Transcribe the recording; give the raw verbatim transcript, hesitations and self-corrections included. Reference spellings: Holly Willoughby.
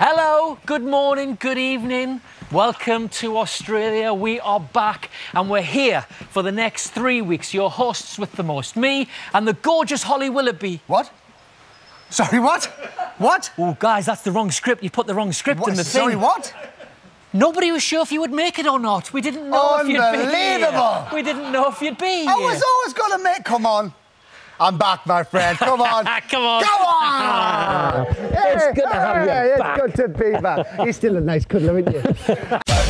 Hello, good morning, good evening. Welcome to Australia. We are back and we're here for the next three weeks. Your hosts with the most, me and the gorgeous Holly Willoughby. What? Sorry, what? What? Oh, guys, that's the wrong script. You put the wrong script what? in the Sorry, thing. Sorry, what? Nobody was sure if you would make it or not. We didn't know if you'd be here. Unbelievable! We didn't know if you'd be here. I was always going to make... Come on. I'm back, my friend. Come on. Come on. Come on. It's good to have you back. It's good to be back. You're still a nice cuddler, isn't you?